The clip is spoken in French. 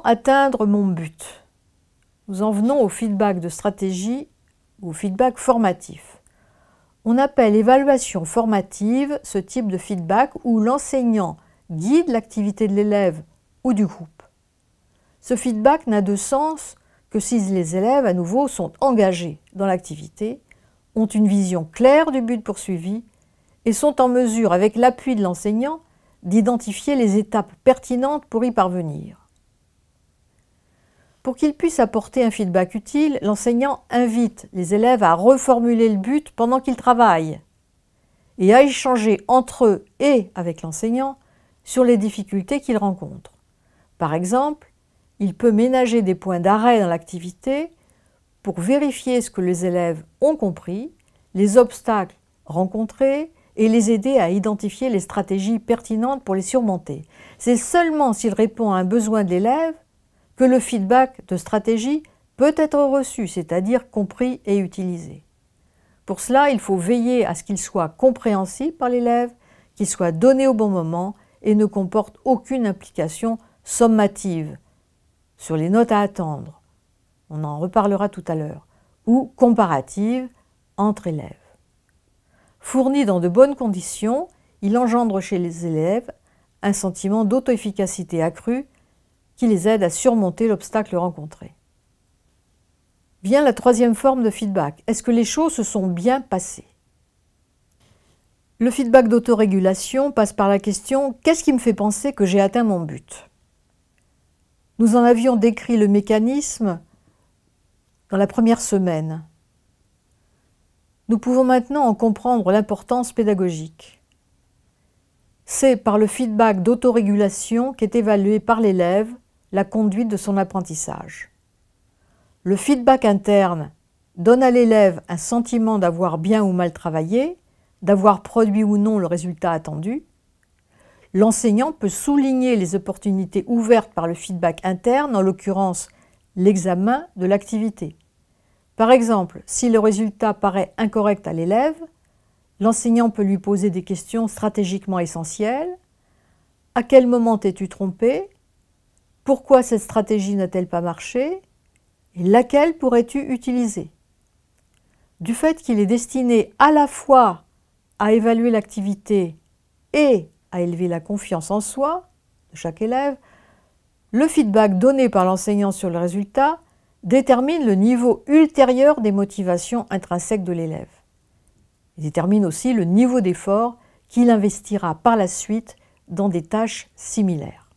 Comment atteindre mon but? Nous en venons au feedback de stratégie ou au feedback formatif. On appelle évaluation formative ce type de feedback où l'enseignant guide l'activité de l'élève ou du groupe. Ce feedback n'a de sens que si les élèves, à nouveau, sont engagés dans l'activité, ont une vision claire du but poursuivi et sont en mesure, avec l'appui de l'enseignant, d'identifier les étapes pertinentes pour y parvenir. Pour qu'il puisse apporter un feedback utile, l'enseignant invite les élèves à reformuler le but pendant qu'ils travaillent et à échanger entre eux et avec l'enseignant sur les difficultés qu'ils rencontrent. Par exemple, il peut ménager des points d'arrêt dans l'activité pour vérifier ce que les élèves ont compris, les obstacles rencontrés et les aider à identifier les stratégies pertinentes pour les surmonter. C'est seulement s'il répond à un besoin de l'élève que le feedback de stratégie peut être reçu, c'est-à-dire compris et utilisé. Pour cela, il faut veiller à ce qu'il soit compréhensible par l'élève, qu'il soit donné au bon moment et ne comporte aucune implication sommative sur les notes à attendre, on en reparlera tout à l'heure, ou comparative entre élèves. Fourni dans de bonnes conditions, il engendre chez les élèves un sentiment d'auto-efficacité accrue qui les aide à surmonter l'obstacle rencontré. Vient la troisième forme de feedback. Est-ce que les choses se sont bien passées? Le feedback d'autorégulation passe par la question « Qu'est-ce qui me fait penser que j'ai atteint mon but ?» Nous en avions décrit le mécanisme dans la première semaine. Nous pouvons maintenant en comprendre l'importance pédagogique. C'est par le feedback d'autorégulation qu'est évaluée par l'élève la conduite de son apprentissage. Le feedback interne donne à l'élève un sentiment d'avoir bien ou mal travaillé, d'avoir produit ou non le résultat attendu. L'enseignant peut souligner les opportunités ouvertes par le feedback interne, en l'occurrence l'examen de l'activité. Par exemple, si le résultat paraît incorrect à l'élève, l'enseignant peut lui poser des questions stratégiquement essentielles. À quel moment t'es-tu trompé? Pourquoi cette stratégie n'a-t-elle pas marché? Et laquelle pourrais-tu utiliser? Du fait qu'il est destiné à la fois à évaluer l'activité et à élever la confiance en soi de chaque élève, le feedback donné par l'enseignant sur le résultat détermine le niveau ultérieur des motivations intrinsèques de l'élève. Il détermine aussi le niveau d'effort qu'il investira par la suite dans des tâches similaires.